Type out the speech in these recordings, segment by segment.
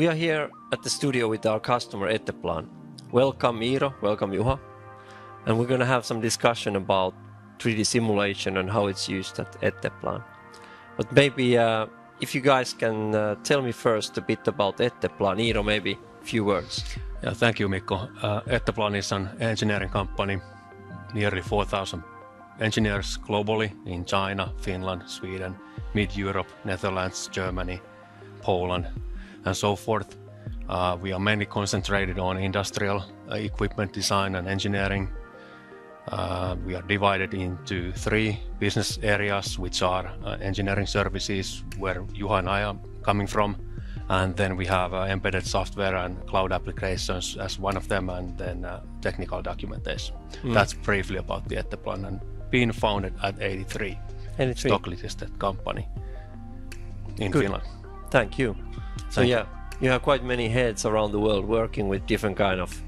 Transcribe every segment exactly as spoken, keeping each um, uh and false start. We are here at the studio with our customer Etteplan. Welcome Iiro, welcome Juha. And we're going to have some discussion about three D simulation and how it's used at Etteplan. But maybe uh, if you guys can uh, tell me first a bit about Etteplan. Iiro, maybe a few words. Yeah, thank you, Mikko. Uh, Etteplan is an engineering company, nearly four thousand engineers globally in China, Finland, Sweden, mid-Europe, Netherlands, Germany, Poland, and so forth. Uh, we are mainly concentrated on industrial uh, equipment design and engineering. Uh, we are divided into three business areas, which are uh, engineering services, where Juha and I are coming from, and then we have uh, embedded software and cloud applications as one of them, and then uh, technical documentation. Mm. That's briefly about the Etteplan, and being founded at eighty-three, eighty-three. Stock listed company in Good. Finland. Thank you. Thank so yeah, you. you have quite many heads around the world working with different kind of,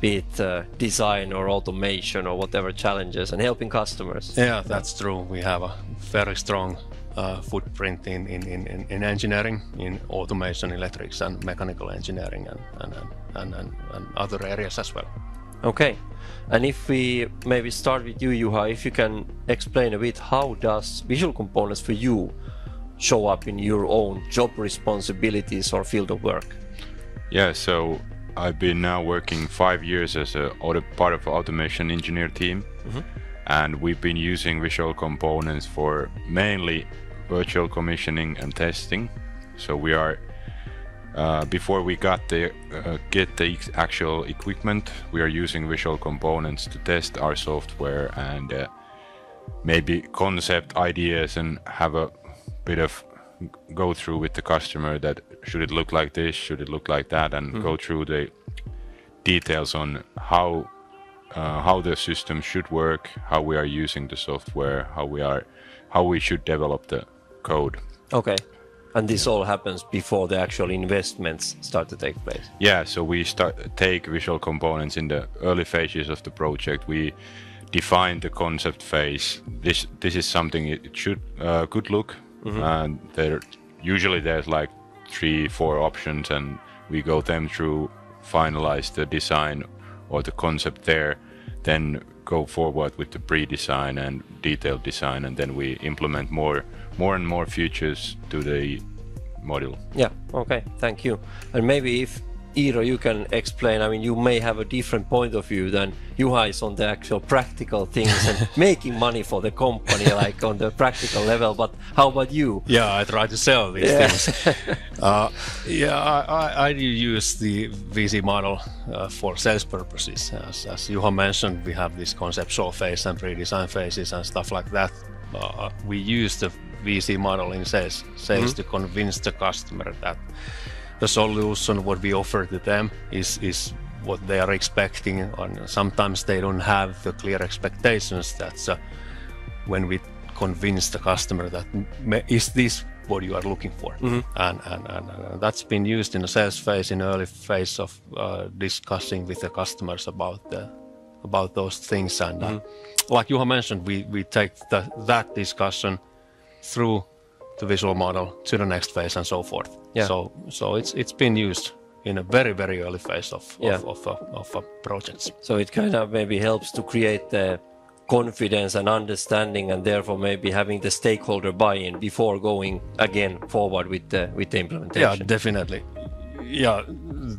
be it uh, design or automation or whatever challenges, and helping customers. Yeah, that's true. We have a very strong uh, footprint in, in, in, in engineering, in automation, electrics and mechanical engineering, and, and, and, and, and other areas as well. Okay, and if we maybe start with you, Juha, if you can explain a bit, how does Visual Components for you show up in your own job responsibilities or field of work? Yeah, so I've been now working five years as a part of automation engineer team, mm-hmm. and we've been using Visual Components for mainly virtual commissioning and testing. So we are uh, before we got the uh, get the actual equipment, we are using Visual Components to test our software and uh, maybe concept ideas and have a bit of go through with the customer that should it look like this, should it look like that, and mm. go through the details on how uh, how the system should work, how we are using the software, how we are how we should develop the code. Okay, and this all happens before the actual investments start to take place. Yeah, so we start take Visual Components in the early phases of the project. We define the concept phase. This this is something it should uh, could look. Mm-hmm. And there usually there's like three four options, and we go them through, finalize the design or the concept there, then go forward with the pre-design and detailed design, and then we implement more more and more features to the module. Yeah, okay, thank you. And maybe if Iiro, you can explain. I mean, you may have a different point of view than Juha is on the actual practical things and making money for the company, like on the practical level. But how about you? Yeah, I try to sell these yeah. things. uh, yeah, I, I, I use the V C model uh, for sales purposes. As, as Juha mentioned, we have this conceptual phase and pre-design phases and stuff like that. Uh, we use the V C model in sales, sales mm-hmm. to convince the customer that the solution what we offer to them is is what they are expecting, and sometimes they don't have the clear expectations. That's uh, when we convince the customer that is this what you are looking for, mm-hmm. and, and, and uh, that's been used in the sales phase, in early phase of uh, discussing with the customers about the about those things, and mm-hmm. uh, like Juha mentioned, we we take the, that discussion through the visual model to the next phase and so forth. Yeah. So, so it's it's been used in a very very early phase of yeah. of, of, of, of projects. So it kind of maybe helps to create the confidence and understanding, and therefore maybe having the stakeholder buy-in before going again forward with the with the implementation. Yeah, definitely. Yeah,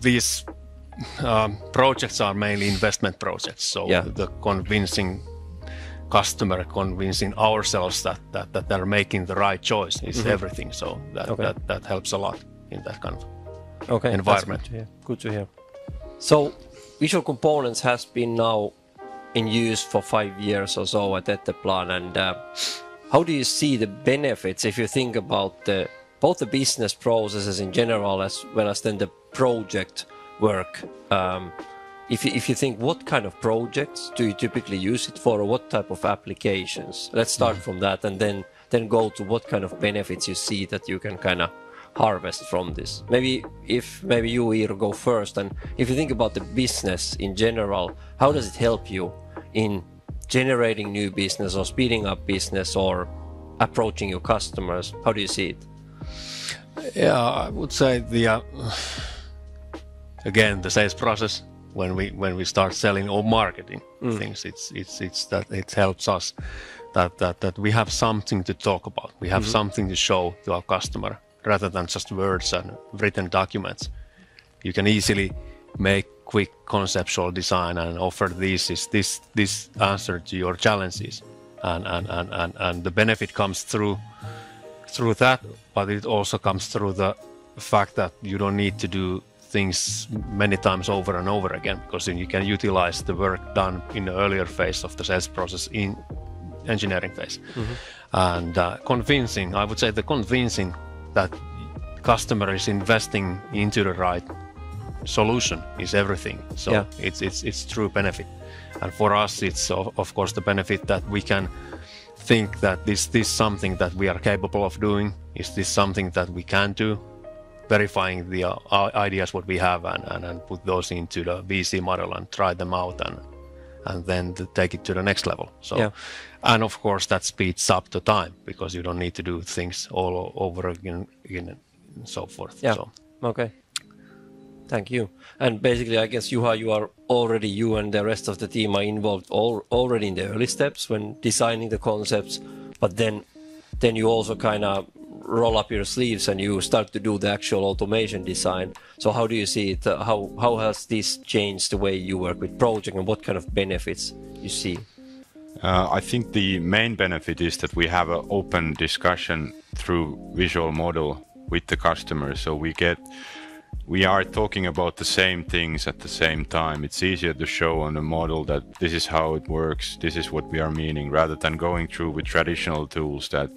these um, projects are mainly investment projects. So yeah. the convincing. Customer convincing ourselves that, that, that they're making the right choice is mm-hmm. everything. So that, okay. that, that helps a lot in that kind of okay, environment. Good to, good to hear. So Visual Components has been now in use for five years or so at Etteplan, and uh, how do you see the benefits if you think about the, both the business processes in general as well as then the project work? Um, If you, if you think, what kind of projects do you typically use it for, or what type of applications? Let's start from that, and then then go to what kind of benefits you see that you can kind of harvest from this. Maybe if maybe you, Iiro, go first, and if you think about the business in general, how does it help you in generating new business or speeding up business or approaching your customers? How do you see it? Yeah, I would say the... Uh... again, the sales process when we when we start selling or marketing mm. things, it's it's it's that it helps us that that that we have something to talk about. We have mm-hmm. something to show to our customer rather than just words and written documents. You can easily make quick conceptual design and offer this is this this answer to your challenges, and and and and, and the benefit comes through through that, but it also comes through the fact that you don't need to do things many times over and over again, because then you can utilize the work done in the earlier phase of the sales process in engineering phase. Mm-hmm. And uh, convincing, I would say the convincing that customer is investing into the right solution is everything. So yeah. it's it's it's true benefit. And for us, it's of course the benefit that we can think that this this something that we are capable of doing, is this something that we can do, verifying the uh, our ideas what we have, and, and, and put those into the V C model and try them out, and and then to take it to the next level. So yeah. And of course that speeds up the time, because you don't need to do things all over again, again and so forth. Yeah. So. Okay. Thank you. And basically, I guess, Juha, you are already, you and the rest of the team are involved all, already in the early steps when designing the concepts, but then then you also kind of roll up your sleeves and you start to do the actual automation design. So how do you see it? How, how has this changed the way you work with project, and what kind of benefits you see? Uh, I think the main benefit is that we have an open discussion through visual model with the customer. So we get... We are talking about the same things at the same time. It's easier to show on a model that this is how it works, this is what we are meaning, rather than going through with traditional tools that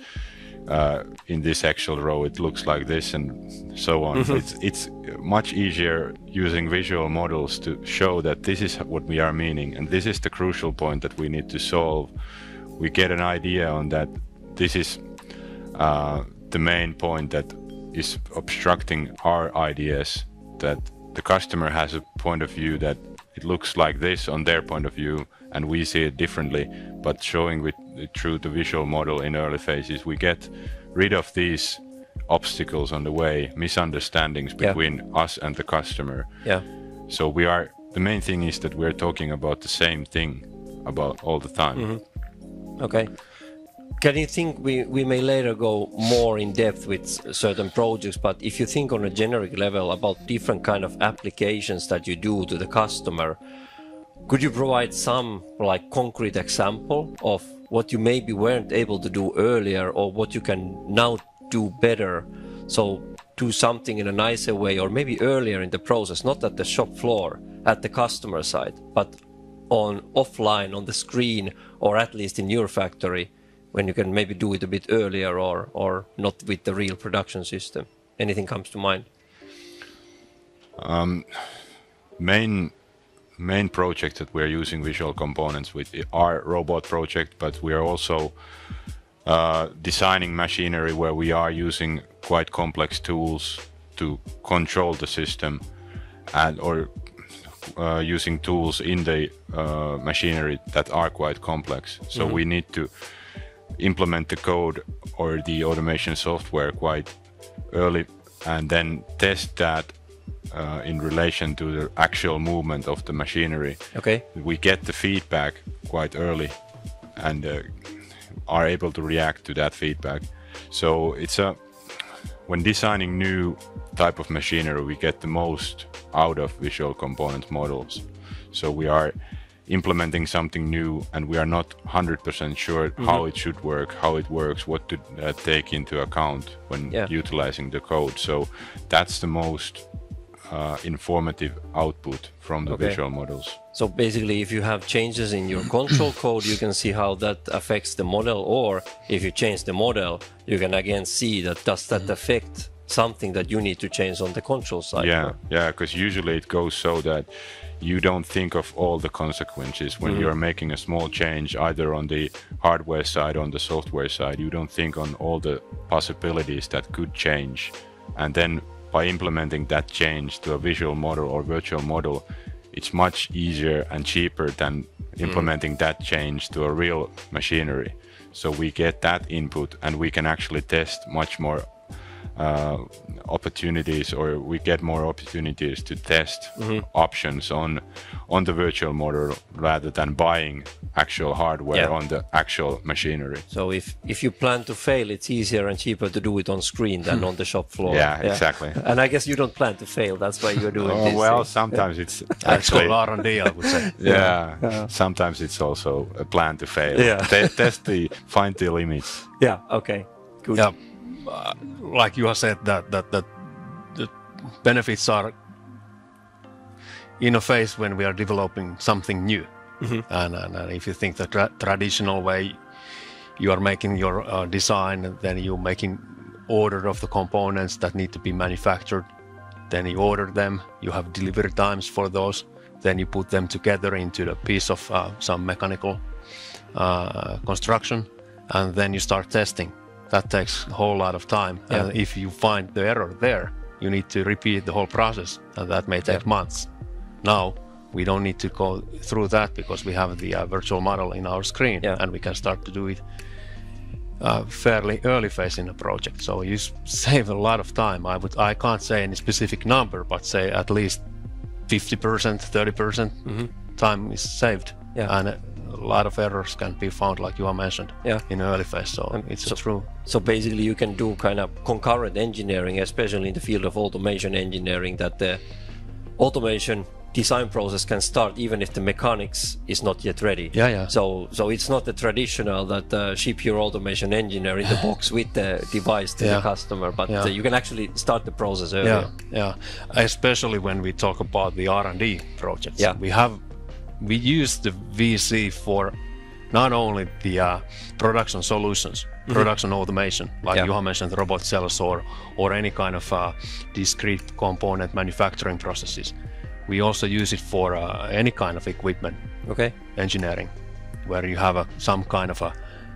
uh, in this Excel row it looks like this and so on. Mm-hmm. It's, it's much easier using visual models to show that this is what we are meaning, and this is the crucial point that we need to solve. We get an idea on that. This is uh, the main point that is obstructing our ideas, that the customer has a point of view that it looks like this on their point of view, and we see it differently, but showing with through the visual model in early phases, we get rid of these obstacles on the way, misunderstandings between yeah. us and the customer. Yeah. So we are, the main thing is that we're talking about the same thing about all the time. Mm-hmm. Okay. Can you think we, we may later go more in depth with certain projects, but if you think on a generic level about different kind of applications that you do to the customer, could you provide some like concrete example of what you maybe weren't able to do earlier, or what you can now do better? So do something in a nicer way, or maybe earlier in the process, not at the shop floor, at the customer side, but on offline, on the screen, or at least in your factory, when you can maybe do it a bit earlier, or, or not with the real production system? Anything comes to mind? Um, main, main project that we're using visual components with are robot project, but we are also uh, designing machinery where we are using quite complex tools to control the system, and or uh, using tools in the uh, machinery that are quite complex. So mm-hmm. we need to implement the code or the automation software quite early, and then test that uh, in relation to the actual movement of the machinery. Okay. We get the feedback quite early, and uh, are able to react to that feedback. So it's a, when designing new type of machinery, we get the most out of visual component models. So we are implementing something new, and we are not one hundred percent sure mm-hmm. how it should work, how it works, what to uh, take into account when yeah. utilizing the code. So that's the most uh, informative output from the okay. visual models. So basically, if you have changes in your control code, you can see how that affects the model, or if you change the model, you can again see that does that mm-hmm. affect something that you need to change on the control side. Yeah, or? yeah, because usually it goes so that you don't think of all the consequences when mm-hmm. you're making a small change, either on the hardware side, on the software side. You don't think on all the possibilities that could change. And then by implementing that change to a visual model or virtual model, it's much easier and cheaper than implementing mm-hmm. that change to a real machinery. So we get that input, and we can actually test much more uh, opportunities, or we get more opportunities to test mm-hmm. options on on the virtual model rather than buying actual hardware yeah. on the actual machinery. So if if you plan to fail, it's easier and cheaper to do it on screen than on the shop floor. Yeah, yeah. Exactly. And I guess you don't plan to fail. That's why you're doing oh, this. Well, thing. Sometimes it's actually R and D, I would say. Yeah. yeah. Sometimes it's also a plan to fail. Yeah. T test the find the limits. Yeah. Okay. Good. Yeah. Uh, like you have said, that that that the benefits are in a phase when we are developing something new, mm-hmm. and, and, and if you think the tra traditional way you are making your uh, design, then you making order of the components that need to be manufactured, then you order them, you have delivery times for those, then you put them together into the piece of uh, some mechanical uh, construction, and then you start testing. That takes a whole lot of time, yeah. and if you find the error there, you need to repeat the whole process, and that may take yeah. months. Now, we don't need to go through that because we have the uh, virtual model in our screen, yeah. and we can start to do it uh, fairly early phase in the project. So you save a lot of time. I would, I can't say any specific number, but say at least fifty percent, thirty percent mm-hmm. time is saved. Yeah. And, uh, a lot of errors can be found, like you have mentioned, yeah. in early phase, so and it's so, true. So basically you can do kind of concurrent engineering, especially in the field of automation engineering, that the automation design process can start even if the mechanics is not yet ready. Yeah, yeah. So, so it's not the traditional that uh, ship your automation engineer in the box with the device to yeah. the customer, but yeah. uh, you can actually start the process earlier. Yeah, yeah. Especially when we talk about the R and D projects. Yeah. We have We use the V C for not only the uh, production solutions, mm-hmm. production automation, like yeah. you have mentioned, robot cells or, or any kind of uh, discrete component manufacturing processes. We also use it for uh, any kind of equipment okay. engineering, where you have a, some kind of a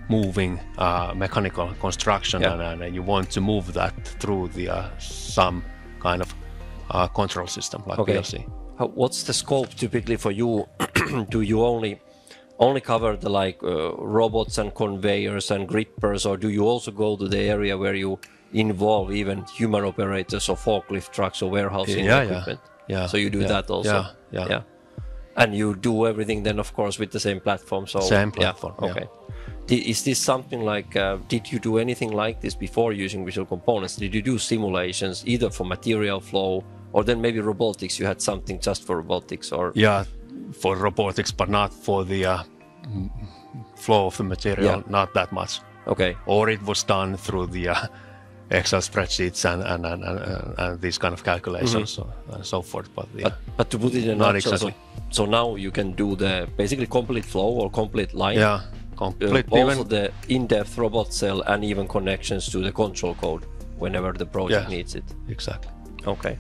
moving uh, mechanical construction yeah. and, and you want to move that through the uh, some kind of uh, control system, like okay. P L C. What's the scope typically for you? Do you only only cover the like uh, robots and conveyors and grippers, or do you also go to the area where you involve even human operators or forklift trucks or warehousing yeah, equipment? Yeah, yeah. So you do yeah, that also. Yeah, yeah. Yeah. And you do everything then, of course, with the same platform. So same platform. Yeah, okay. Yeah. Is this something like? Uh, did you do anything like this before using Visual Components? Did you do simulations either for material flow? Or then maybe robotics, you had something just for robotics or... Yeah, for robotics, but not for the uh, flow of the material, yeah. not that much. Okay. Or it was done through the uh, Excel spreadsheets and, and, and, and, and these kind of calculations mm-hmm. and so forth. But, yeah, but, but to put it in not nutshell, exactly. so, so now you can do the basically complete flow or complete line. Yeah, complete. Uh, also even... the in-depth robot cell and even connections to the control code whenever the project yeah, needs it. Exactly. Okay.